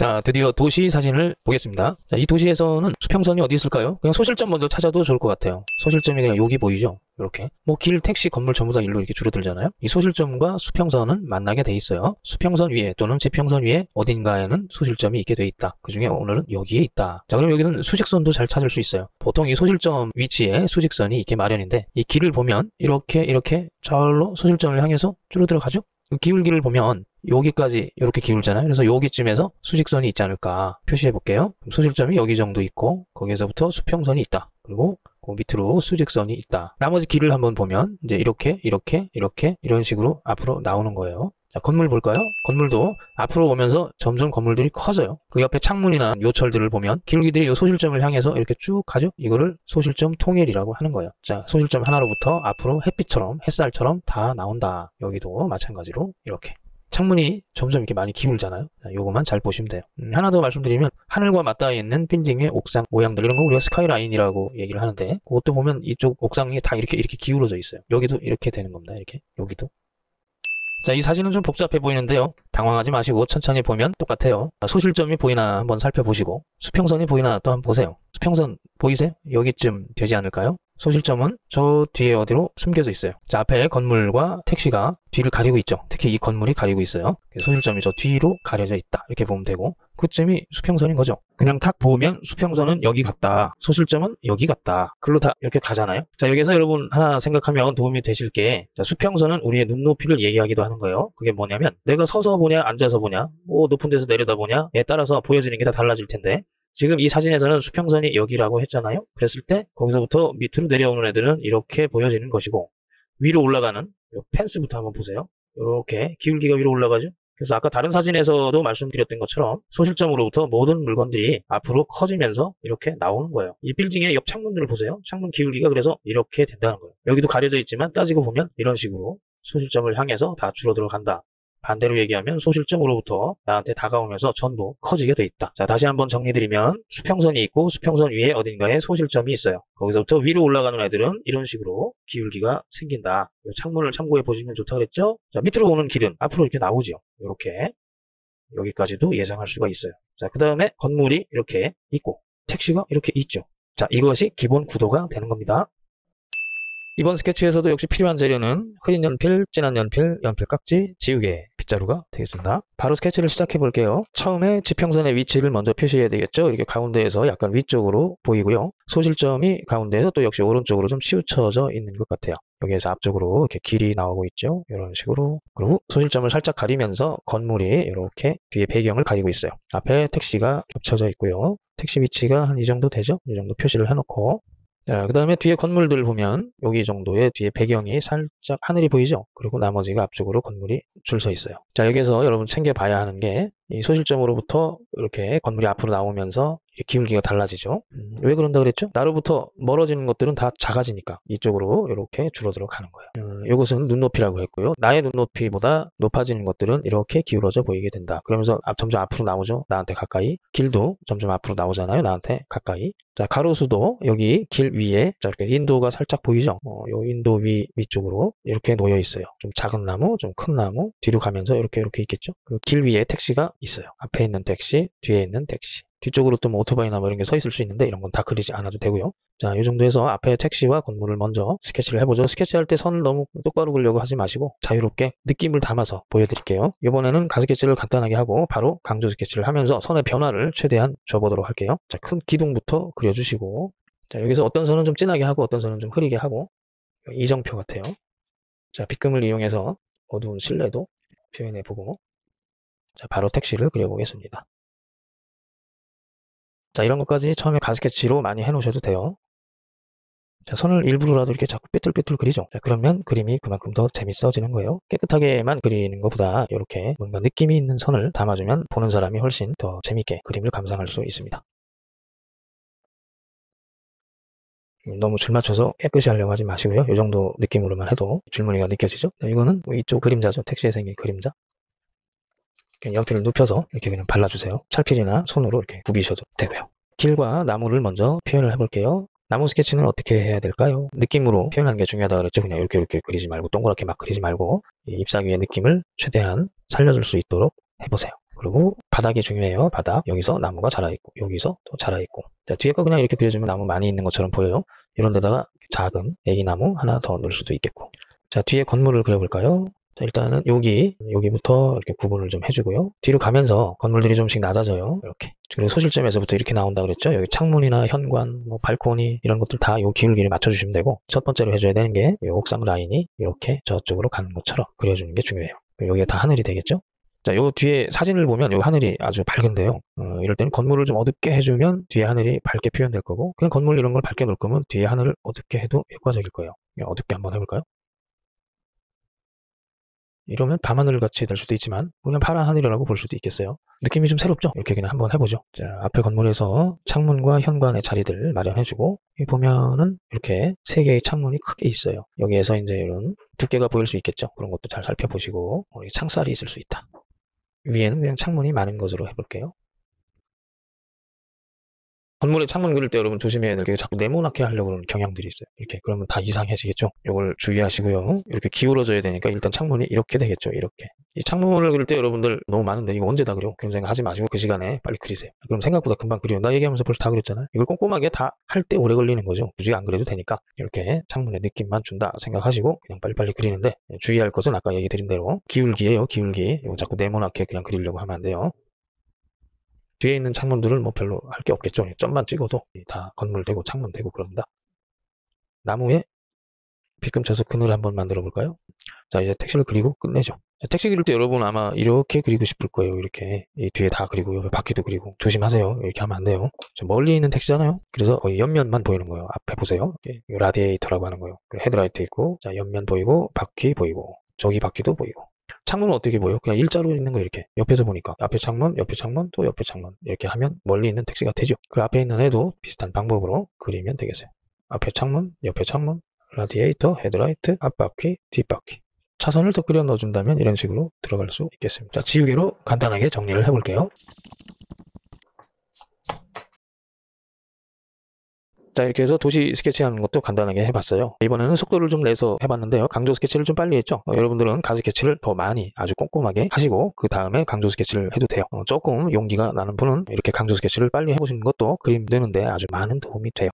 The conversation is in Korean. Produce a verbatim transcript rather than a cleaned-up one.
자, 드디어 도시 사진을 보겠습니다. 자, 이 도시에서는 수평선이 어디 있을까요? 그냥 소실점 먼저 찾아도 좋을 것 같아요. 소실점이 그냥 여기 보이죠? 이렇게 뭐 길, 택시, 건물 전부 다 일로 이렇게 줄어들잖아요. 이 소실점과 수평선은 만나게 돼 있어요. 수평선 위에 또는 지평선 위에 어딘가에는 소실점이 있게 돼 있다. 그 중에 오늘은 여기에 있다. 자, 그럼 여기는 수직선도 잘 찾을 수 있어요. 보통 이 소실점 위치에 수직선이 있게 마련인데, 이 길을 보면 이렇게 이렇게 절로 소실점을 향해서 줄어들어 가죠. 기울기를 보면 여기까지 이렇게 기울잖아요. 그래서 여기쯤에서 수직선이 있지 않을까 표시해 볼게요. 소실점이 여기 정도 있고, 거기에서부터 수평선이 있다. 그리고 그 밑으로 수직선이 있다. 나머지 길을 한번 보면 이제 이렇게 이렇게 이렇게 이런 식으로 앞으로 나오는 거예요. 자, 건물 볼까요? 건물도 앞으로 오면서 점점 건물들이 커져요. 그 옆에 창문이나 요철들을 보면 기울기들이 요 소실점을 향해서 이렇게 쭉 가죠. 이거를 소실점 통일이라고 하는 거예요. 자, 소실점 하나로부터 앞으로 햇빛처럼 햇살처럼 다 나온다. 여기도 마찬가지로 이렇게 창문이 점점 이렇게 많이 기울잖아요. 자, 요거만 잘 보시면 돼요. 음, 하나 더 말씀드리면, 하늘과 맞닿아 있는 빌딩의 옥상 모양들, 이런 거 우리가 스카이라인이라고 얘기를 하는데, 그것도 보면 이쪽 옥상이 다 이렇게 이렇게 기울어져 있어요. 여기도 이렇게 되는 겁니다. 이렇게 여기도. 자, 이 사진은 좀 복잡해 보이는데요, 당황하지 마시고 천천히 보면 똑같아요. 소실점이 보이나 한번 살펴보시고, 수평선이 보이나 또 한번 보세요. 수평선 보이세요? 여기쯤 되지 않을까요? 소실점은 저 뒤에 어디로 숨겨져 있어요. 자, 앞에 건물과 택시가 뒤를 가리고 있죠. 특히 이 건물이 가리고 있어요. 소실점이 저 뒤로 가려져 있다. 이렇게 보면 되고, 그쯤이 수평선인 거죠. 그냥 탁 보면 수평선은 여기 같다, 소실점은 여기 같다, 글로 다 이렇게 가잖아요. 자, 여기서 여러분 하나 생각하면 도움이 되실 게, 자, 수평선은 우리의 눈높이를 얘기하기도 하는 거예요. 그게 뭐냐면 내가 서서 보냐 앉아서 보냐 뭐 높은 데서 내려다 보냐에 따라서 보여지는 게 다 달라질 텐데, 지금 이 사진에서는 수평선이 여기라고 했잖아요. 그랬을 때 거기서부터 밑으로 내려오는 애들은 이렇게 보여지는 것이고, 위로 올라가는 요 펜스부터 한번 보세요. 이렇게 기울기가 위로 올라가죠. 그래서 아까 다른 사진에서도 말씀드렸던 것처럼 소실점으로부터 모든 물건들이 앞으로 커지면서 이렇게 나오는 거예요. 이 빌딩의 옆 창문들을 보세요. 창문 기울기가 그래서 이렇게 된다는 거예요. 여기도 가려져 있지만 따지고 보면 이런 식으로 소실점을 향해서 다 줄어들어 간다. 반대로 얘기하면 소실점으로부터 나한테 다가오면서 전부 커지게 돼 있다. 자, 다시 한번 정리드리면, 수평선이 있고 수평선 위에 어딘가에 소실점이 있어요. 거기서부터 위로 올라가는 애들은 이런 식으로 기울기가 생긴다. 이 창문을 참고해 보시면 좋다 그랬죠? 자, 밑으로 오는 길은 앞으로 이렇게 나오죠. 이렇게 여기까지도 예상할 수가 있어요. 자, 그 다음에 건물이 이렇게 있고 택시가 이렇게 있죠. 자, 이것이 기본 구도가 되는 겁니다. 이번 스케치에서도 역시 필요한 재료는 흐린 연필, 진한 연필, 연필깍지, 지우개, 빗자루가 되겠습니다. 바로 스케치를 시작해 볼게요. 처음에 지평선의 위치를 먼저 표시해야 되겠죠. 이렇게 가운데에서 약간 위쪽으로 보이고요. 소실점이 가운데에서 또 역시 오른쪽으로 좀 치우쳐져 있는 것 같아요. 여기에서 앞쪽으로 이렇게 길이 나오고 있죠. 이런 식으로. 그리고 소실점을 살짝 가리면서 건물이 이렇게 뒤에 배경을 가리고 있어요. 앞에 택시가 겹쳐져 있고요. 택시 위치가 한 이 정도 되죠. 이 정도 표시를 해놓고, 자, 그 다음에 뒤에 건물들 보면 여기 정도의 뒤에 배경이 살짝 하늘이 보이죠. 그리고 나머지가 앞쪽으로 건물이 줄 서 있어요. 자, 여기에서 여러분 챙겨봐야 하는 게, 이 소실점으로부터 이렇게 건물이 앞으로 나오면서 기울기가 달라지죠. 음, 왜 그런다 그랬죠? 나로부터 멀어지는 것들은 다 작아지니까 이쪽으로 이렇게 줄어들어 가는 거예요. 이것은 음, 눈높이라고 했고요. 나의 눈높이보다 높아지는 것들은 이렇게 기울어져 보이게 된다. 그러면서 앞, 점점 앞으로 나오죠. 나한테 가까이. 길도 점점 앞으로 나오잖아요. 나한테 가까이. 자, 가로수도 여기 길 위에, 자, 이렇게 인도가 살짝 보이죠. 어, 요 인도 위 위쪽으로 이렇게 놓여 있어요. 좀 작은 나무, 좀 큰 나무, 뒤로 가면서 이렇게 이렇게 있겠죠. 그리고 길 위에 택시가 있어요. 앞에 있는 택시, 뒤에 있는 택시. 뒤쪽으로 또 뭐 오토바이나 뭐 이런 게 서 있을 수 있는데, 이런 건 다 그리지 않아도 되고요. 자, 이 정도에서 앞에 택시와 건물을 먼저 스케치를 해보죠. 스케치할 때 선 너무 똑바로 그리려고 하지 마시고 자유롭게 느낌을 담아서 보여드릴게요. 이번에는 가스케치를 간단하게 하고 바로 강조 스케치를 하면서 선의 변화를 최대한 줘보도록 할게요. 자, 큰 기둥부터 그려주시고, 자, 여기서 어떤 선은 좀 진하게 하고 어떤 선은 좀 흐리게 하고, 이정표 같아요. 자, 빛금을 이용해서 어두운 실내도 표현해보고, 자, 바로 택시를 그려보겠습니다. 자, 이런 것까지 처음에 가스케치로 많이 해놓으셔도 돼요. 자, 선을 일부러라도 이렇게 자꾸 삐뚤삐뚤 그리죠. 자, 그러면 그림이 그만큼 더 재밌어지는 거예요. 깨끗하게만 그리는 것보다 이렇게 뭔가 느낌이 있는 선을 담아주면 보는 사람이 훨씬 더 재밌게 그림을 감상할 수 있습니다. 너무 줄 맞춰서 깨끗이 하려고 하지 마시고요. 이 정도 느낌으로만 해도 줄무늬가 느껴지죠. 자, 이거는 뭐 이쪽 그림자죠. 택시에 생긴 그림자. 그냥 연필을 눕혀서 이렇게 그냥 발라주세요. 찰필이나 손으로 이렇게 굽이셔도 되고요. 길과 나무를 먼저 표현을 해볼게요. 나무 스케치는 어떻게 해야 될까요? 느낌으로 표현하는 게 중요하다 그랬죠. 그냥 이렇게 이렇게 그리지 말고 동그랗게 막 그리지 말고 이 잎사귀의 느낌을 최대한 살려줄 수 있도록 해보세요. 그리고 바닥이 중요해요. 바닥. 여기서 나무가 자라있고, 여기서 또 자라있고. 자, 뒤에 거 그냥 이렇게 그려주면 나무 많이 있는 것처럼 보여요. 이런 데다가 작은 애기나무 하나 더 넣을 수도 있겠고. 자, 뒤에 건물을 그려볼까요? 자, 일단은 여기, 여기부터 이렇게 구분을 좀 해주고요. 뒤로 가면서 건물들이 좀씩 낮아져요. 이렇게. 그리고 소실점에서부터 이렇게 나온다 그랬죠? 여기 창문이나 현관, 뭐 발코니 이런 것들 다 요 기울기를 맞춰주시면 되고, 첫 번째로 해줘야 되는 게 요 옥상 라인이 이렇게 저쪽으로 가는 것처럼 그려주는 게 중요해요. 여기가 다 하늘이 되겠죠? 자, 요 뒤에 사진을 보면 요 하늘이 아주 밝은데요. 어, 이럴 때는 건물을 좀 어둡게 해주면 뒤에 하늘이 밝게 표현될 거고, 그냥 건물 이런 걸 밝게 놓을 거면 뒤에 하늘을 어둡게 해도 효과적일 거예요. 어둡게 한번 해볼까요? 이러면 밤하늘 같이 될 수도 있지만 그냥 파란 하늘이라고 볼 수도 있겠어요. 느낌이 좀 새롭죠? 이렇게 그냥 한번 해보죠. 자, 앞에 건물에서 창문과 현관의 자리들 마련해주고, 여기 보면은 이렇게 세 개의 창문이 크게 있어요. 여기에서 이제 이런 두께가 보일 수 있겠죠? 그런 것도 잘 살펴보시고, 어, 창살이 있을 수 있다. 위에는 그냥 창문이 많은 것으로 해볼게요. 건물에 창문 그릴 때 여러분 조심해야 될 게, 자꾸 네모나게 하려고 그러는 경향들이 있어요. 이렇게 그러면 다 이상해지겠죠. 이걸 주의하시고요. 이렇게 기울어져야 되니까 일단 창문이 이렇게 되겠죠. 이렇게. 이 창문을 그릴 때 여러분들 너무 많은데 이거 언제 다 그려? 그런 생각 하지 마시고 그 시간에 빨리 그리세요. 그럼 생각보다 금방 그려요. 나 얘기하면서 벌써 다 그렸잖아요. 이걸 꼼꼼하게 다 할 때 오래 걸리는 거죠. 굳이 안 그래도 되니까 이렇게 창문의 느낌만 준다 생각하시고 그냥 빨리빨리 그리는데, 주의할 것은 아까 얘기 드린 대로 기울기예요. 기울기. 이거 자꾸 네모나게 그냥 그리려고 하면 안 돼요. 뒤에 있는 창문들은 뭐 별로 할 게 없겠죠. 점만 찍어도 다 건물 되고 창문 되고 그런다. 나무에 빗금쳐서 그늘 한번 만들어 볼까요? 자, 이제 택시를 그리고 끝내죠. 택시 그릴 때 여러분 아마 이렇게 그리고 싶을 거예요. 이렇게 이 뒤에 다 그리고 옆에 바퀴도 그리고. 조심하세요. 이렇게 하면 안 돼요. 멀리 있는 택시잖아요. 그래서 거의 옆면만 보이는 거예요. 앞에 보세요. 라디에이터라고 하는 거예요. 헤드라이트 있고, 자, 옆면 보이고, 바퀴 보이고, 저기 바퀴도 보이고. 창문은 어떻게 보여요? 그냥 일자로 있는 거 이렇게 옆에서 보니까 앞에 창문, 옆에 창문, 또 옆에 창문 이렇게 하면 멀리 있는 택시가 되죠. 그 앞에 있는 애도 비슷한 방법으로 그리면 되겠어요. 앞에 창문, 옆에 창문, 라디에이터, 헤드라이트, 앞바퀴, 뒷바퀴. 차선을 더 그려 넣어준다면 이런 식으로 들어갈 수 있겠습니다. 자, 지우개로 간단하게 정리를 해볼게요. 자, 이렇게 해서 도시 스케치하는 것도 간단하게 해봤어요. 이번에는 속도를 좀 내서 해봤는데요. 강조 스케치를 좀 빨리 했죠. 어, 여러분들은 가지 스케치를 더 많이 아주 꼼꼼하게 하시고 그 다음에 강조 스케치를 해도 돼요. 어, 조금 용기가 나는 분은 이렇게 강조 스케치를 빨리 해보시는 것도 그림 드는데 아주 많은 도움이 돼요.